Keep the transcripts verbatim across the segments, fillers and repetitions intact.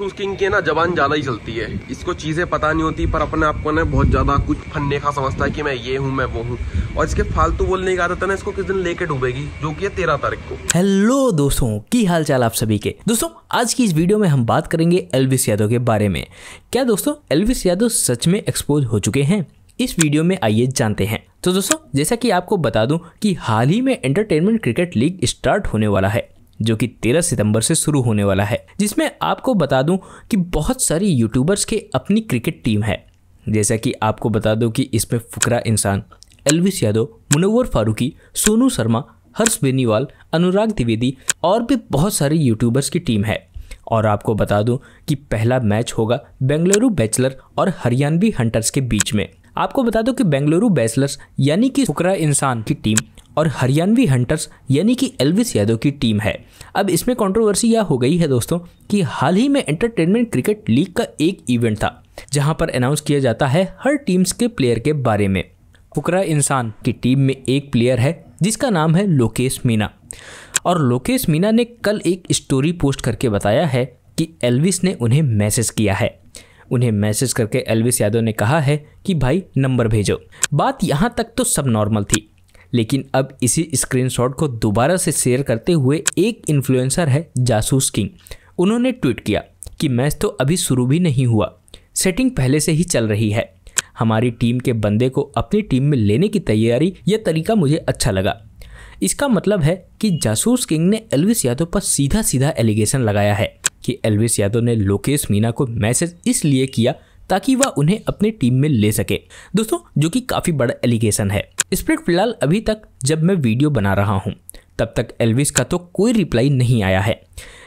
जासूस किंग के ना जबान ज्यादा ही चलती है, इसको चीजें पता नहीं होती पर अपने आप को ना बहुत ज्यादा कुछ फन्ने खा समझता है कि मैं ये हूँ मैं वो हूँ, और इसके फालतू बोलने की आदत है ना, इसको किस दिन लेके डूबेगी, जो कि है तेरह तारीख को। हेलो दोस्तों, की हाल चाल आप सभी के। दोस्तों आज की इस वीडियो में हम बात करेंगे एल्विश यादव के बारे में। क्या दोस्तों एल्विश यादव सच में एक्सपोज हो चुके हैं, इस वीडियो में आइए जानते हैं। तो दोस्तों जैसा कि आपको बता दूं कि हाल ही में एंटरटेनमेंट क्रिकेट लीग स्टार्ट होने वाला है, जो कि तेरह सितंबर से शुरू होने वाला है, जिसमें आपको बता दूं कि बहुत सारी यूट्यूबर्स के अपनी क्रिकेट टीम है। जैसा कि आपको बता दूं कि इसमें फुकरा इंसान, एल्विश यादव, मुनव्वर फारूकी, सोनू शर्मा, हर्ष बेनीवाल, अनुराग द्विवेदी और भी बहुत सारे यूट्यूबर्स की टीम है। और आपको बता दूं कि पहला मैच होगा बेंगलुरु बैचलर और हरियाणवी हंटर्स के बीच में। आपको बता दूं कि बेंगलुरु बैचलर्स यानी कि फुकरा इंसान की टीम और हरियाणवी हंटर्स यानी कि एल्विश यादव की टीम है। अब इसमें कंट्रोवर्सी यह हो गई है दोस्तों कि हाल ही में एंटरटेनमेंट क्रिकेट लीग का एक इवेंट था, जहां पर अनाउंस किया जाता है हर टीम्स के प्लेयर के बारे में। फुकरा इंसान की टीम में एक प्लेयर है जिसका नाम है लोकेश मीना, और लोकेश मीना ने कल एक स्टोरी पोस्ट करके बताया है कि एल्विश ने उन्हें मैसेज किया है। उन्हें मैसेज करके एल्विश यादव ने कहा है कि भाई नंबर भेजो। बात यहाँ तक तो सब नॉर्मल थी, लेकिन अब इसी स्क्रीनशॉट को दोबारा से शेयर करते हुए एक इन्फ्लुएंसर है जासूस किंग, उन्होंने ट्वीट किया कि मैच तो अभी शुरू भी नहीं हुआ, सेटिंग पहले से ही चल रही है, हमारी टीम के बंदे को अपनी टीम में लेने की तैयारी, यह तरीका मुझे अच्छा लगा। इसका मतलब है कि जासूस किंग ने एल्विश यादव पर सीधा सीधा एलिगेशन लगाया है कि एल्विश यादव ने लोकेश मीना को मैसेज इसलिए किया ताकि वह उन्हें अपनी टीम में ले सके। दोस्तों जो कि काफ़ी बड़ा एलिगेशन है। इस पर फिलहाल अभी तक जब मैं वीडियो बना रहा हूं तब तक एल्विश का तो कोई रिप्लाई नहीं आया है,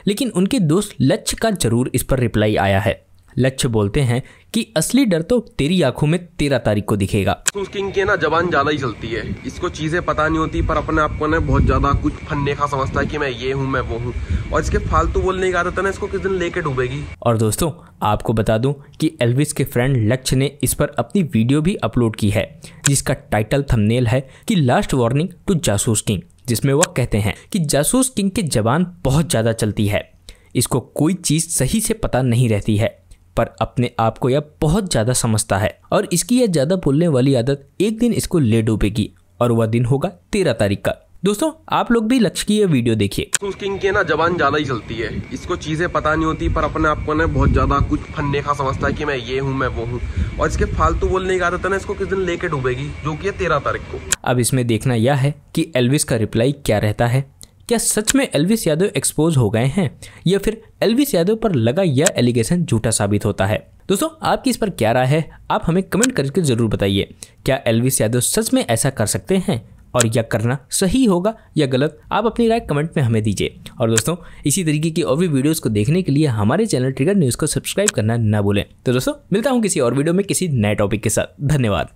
लेकिन उनके दोस्त लक्ष्य का जरूर इस पर रिप्लाई आया है। लक्ष्य बोलते हैं कि असली डर तो तेरी आंखों में तेरह तारीख को दिखेगा। जासूस किंग के ना जबान ज्यादा ही चलती है, इसको चीजें पता नहीं होती पर अपने आप को ना बहुत ज्यादा कुछ फन्ने खा समझता है कि मैं ये हूँ मैं वो हूँ, और इसके फालतू बोलने की आदत है ना, इसको किस दिन लेके डूबेगी। और दोस्तों आपको बता दूं कि एल्विश के फ्रेंड लक्ष्य ने इस पर अपनी वीडियो भी अपलोड की है, जिसका टाइटल थंबनेल है कि लास्ट वार्निंग टू जासूस किंग, जिसमें वह कहते हैं कि जासूस किंग की जबान बहुत ज्यादा चलती है, इसको कोई चीज सही से पता नहीं रहती है, पर अपने आप को यह बहुत ज़्यादा समझता है, और इसकी यह ज़्यादा बोलने वाली आदत एक दिन इसको ले डूबेगी, और वह दिन होगा तेरह तारीख का। दोस्तों आप लोग भी लक्ष्य की यह वीडियो देखिए। जासूस किंग के ना जबान ज्यादा ही चलती है, इसको चीजें पता नहीं होती पर अपने आप को ना बहुत ज्यादा कुछ फन्ने खा समझता है कि मैं ये हूँ मैं वो हूँ, और इसके फालतू बोलने की आदत है ना, इसको किस दिन लेके डूबेगी, जो कि है तेरह तारीख को। अब इसमें देखना यह है कि एल्विश का रिप्लाई क्या रहता है। क्या सच में एल्विश यादव एक्सपोज हो गए हैं, या फिर एल्विश यादव पर लगा यह एलिगेशन झूठा साबित होता है। दोस्तों आपकी इस पर क्या राय है, आप हमें कमेंट करके जरूर बताइए। क्या एल्विश यादव सच में ऐसा कर सकते हैं, और यह करना सही होगा या गलत, आप अपनी राय कमेंट में हमें दीजिए। और दोस्तों इसी तरीके की और भी वीडियोस को देखने के लिए हमारे चैनल ट्रिगर न्यूज़ को सब्सक्राइब करना ना भूलें। तो दोस्तों मिलता हूँ किसी और वीडियो में किसी नए टॉपिक के साथ। धन्यवाद।